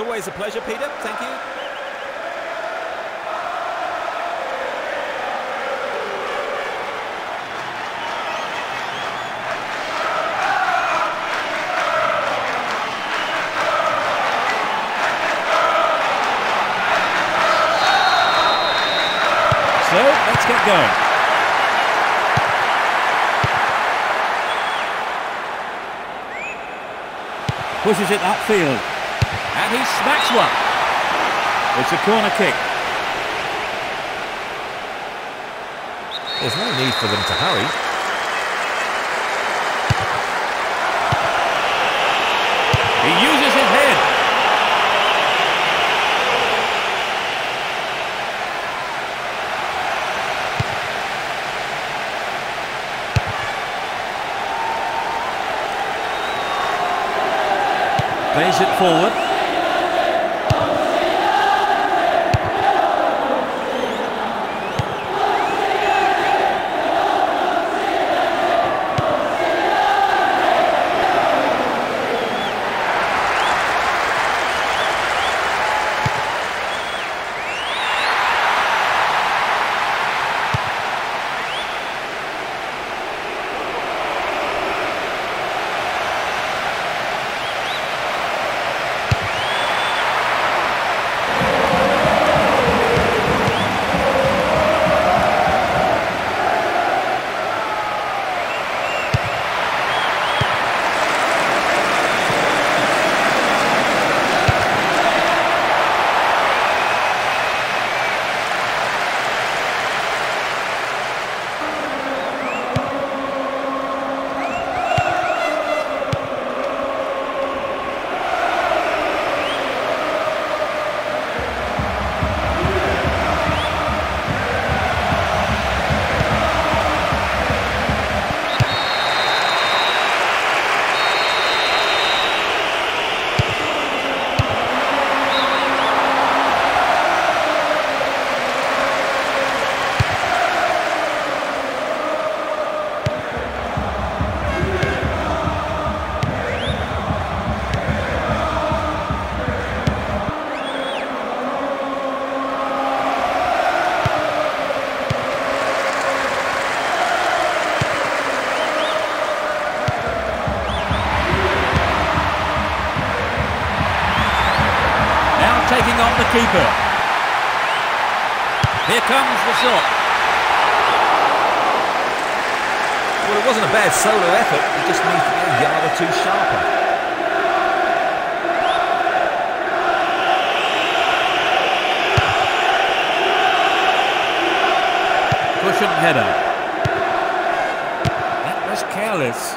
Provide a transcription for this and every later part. always a pleasure, Peter. Thank you. So, let's get going. Pushes it upfield. And he smacks one. It's a corner kick. There's no need for them to hurry. He uses his head. Plays it forward. On the keeper. Here comes the shot. Well, it wasn't a bad solo effort. It just needs to be a yard or two sharper. Cushion header. That was careless.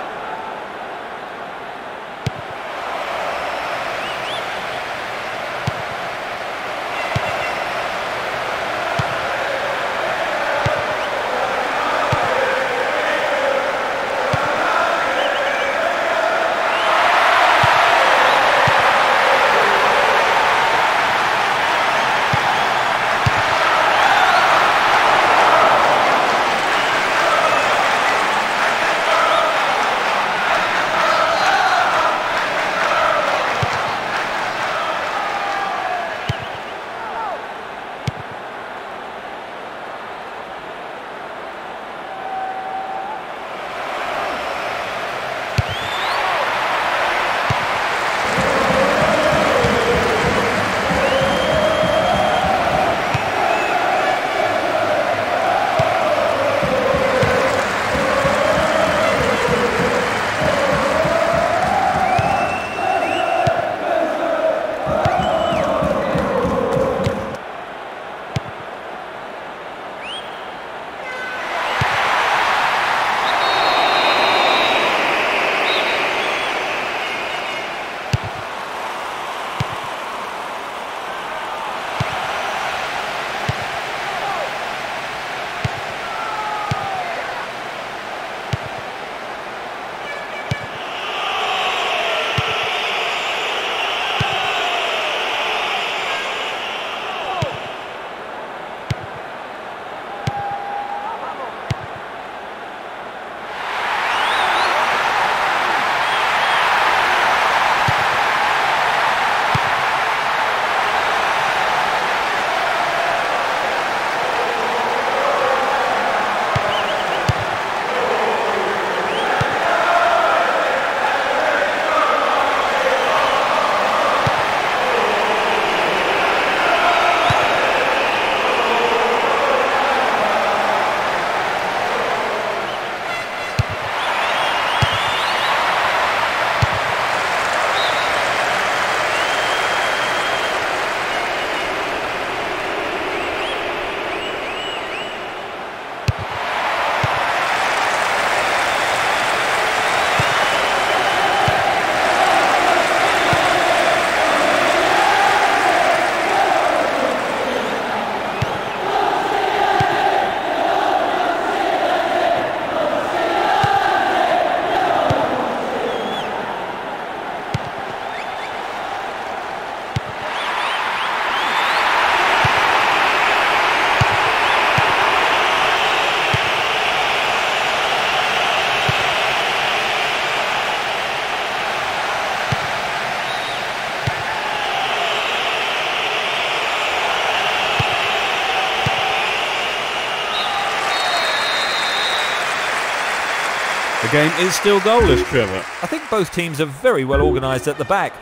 game is still goalless, Trevor. I think both teams are very well organised at the back.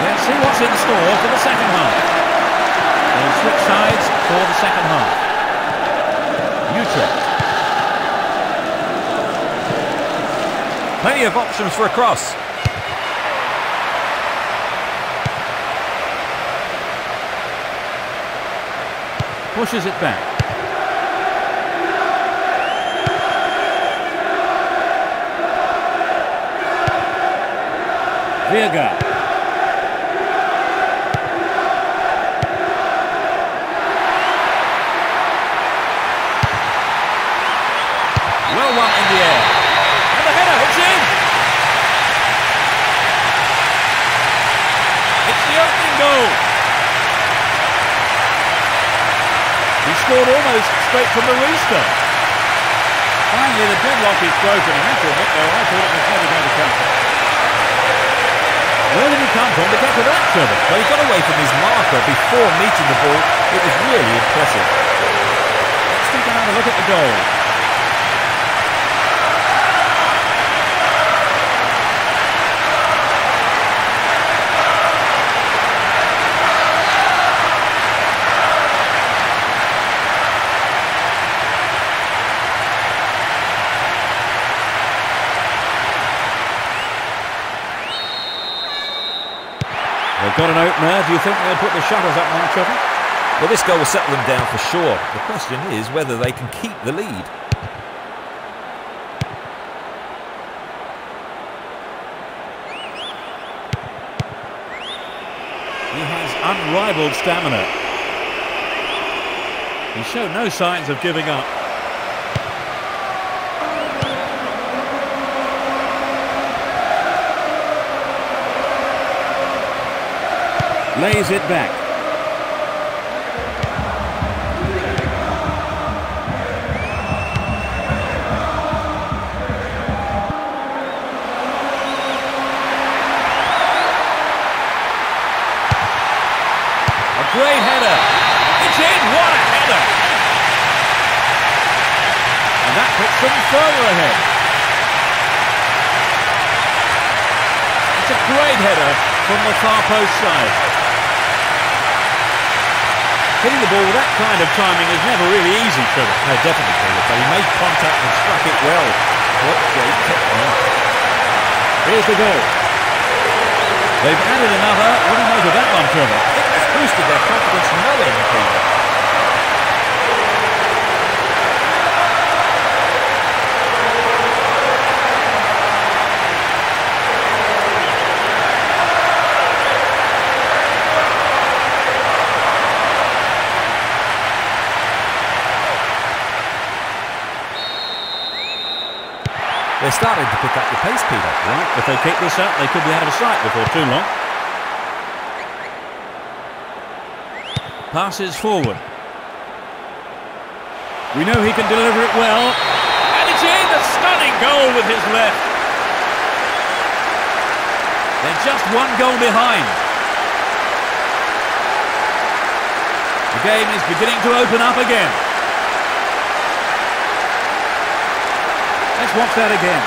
Let's see what's in store for the second half. They'll switch sides for the second half. Utrecht. Plenty of options for a cross. Pushes it back. Vega. Well won in the air. And the header, it's in! It's the opening goal. He scored almost straight from the rooster. Finally, the deadlock is broken. I have to admit, though, I thought it was never going to come. Where did he come from to get to that, Trevor? Well, he got away from his marker before meeting the ball. It was really impressive. Let's take another look at the goal. Got an opener. Do you think they'll put the shutters up now, Trevor? Well, this goal will settle them down for sure. The question is whether they can keep the lead. He has unrivaled stamina. He showed no signs of giving up. Lays it back. A great header. It's in. What a header! And that puts them further ahead. It's a great header from the far post side. Hitting the ball with that kind of timing is never really easy, Trevor. No, definitely, Trevor. But he made contact and struck it well. What great technique. Here's the goal. They've added another. What do you make of that one, Trevor? I think it's boosted their confidence no end, Trevor. They're starting to pick up the pace, Peter. Right, if they kick this up, they could be out of sight before too long. Passes forward. We know he can deliver it well. And it's in! A stunning goal with his left. They're just one goal behind. The game is beginning to open up again. Let's watch that again.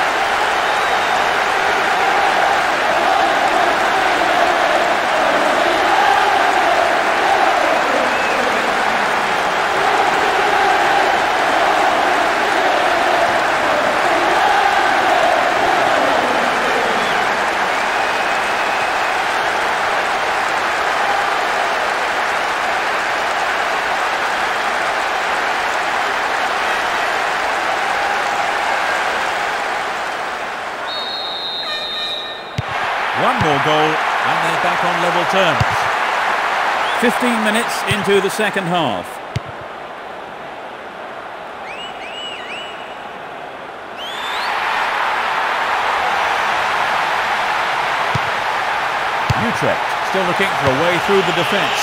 One more goal, and they're back on level terms. 15 minutes into the second half. Utrecht still looking for a way through the defence.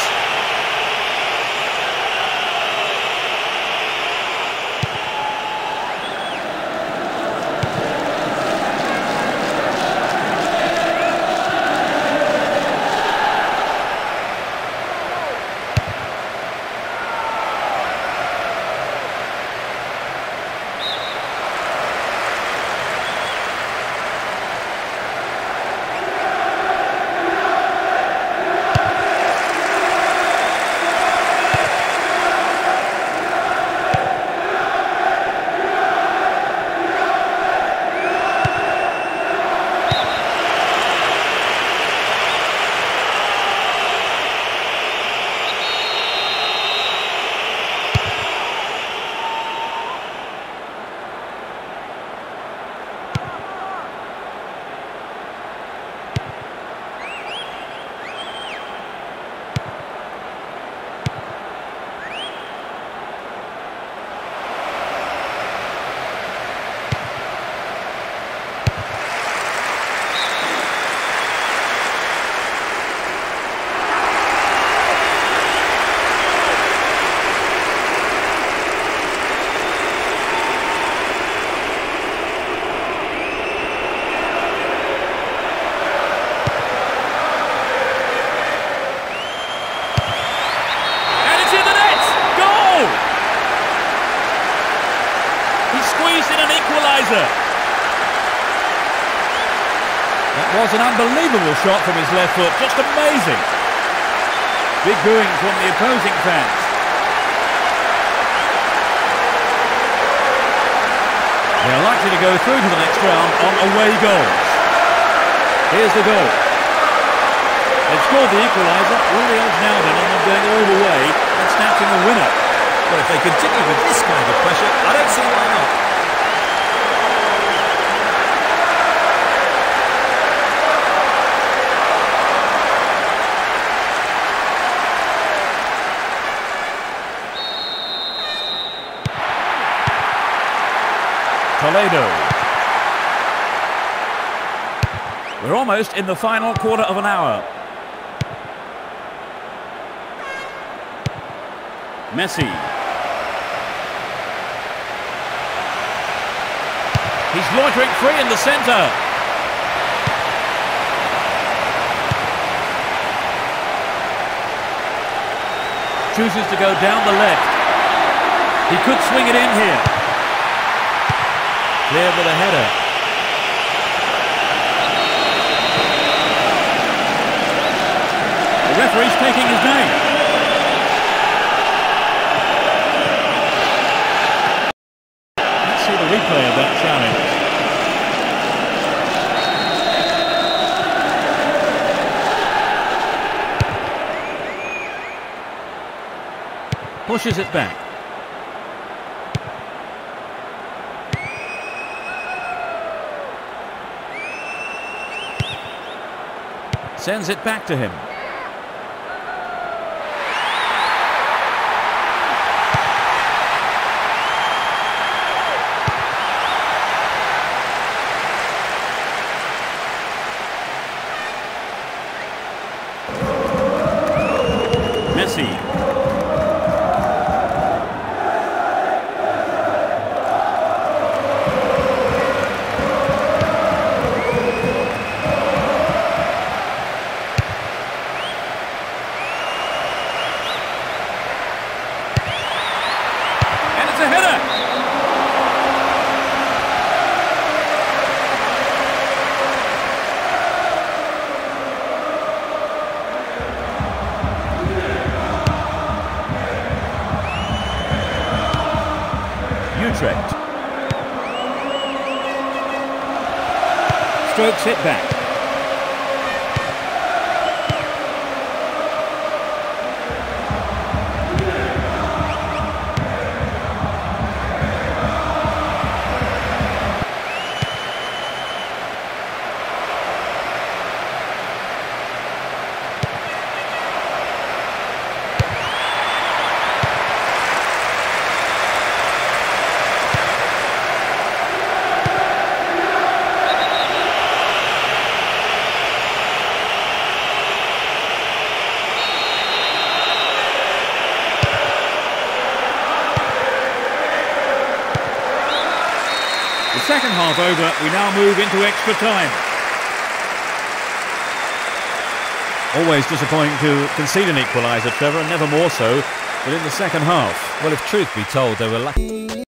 header. That was an unbelievable shot from his left foot, just amazing. Big booing from the opposing fans. They're likely to go through to the next round on away goals. Here's the goal. They've scored the equaliser, really odds now then on them going all the way and snatching the winner. But if they continue with this kind of pressure, I don't see why not. Toledo. We're almost in the final quarter of an hour. Messi. He's loitering free in the centre. Chooses to go down the left. He could swing it in here. There with a header. The referee's taking his name. Let's see the replay of that challenge. Pushes it back. Sends it back to him. Messi. Utrecht. Strokes it back. Second half over, we now move into extra time. Always disappointing to concede an equaliser, Trevor, and never more so than in the second half. Well, if truth be told, they were lucky.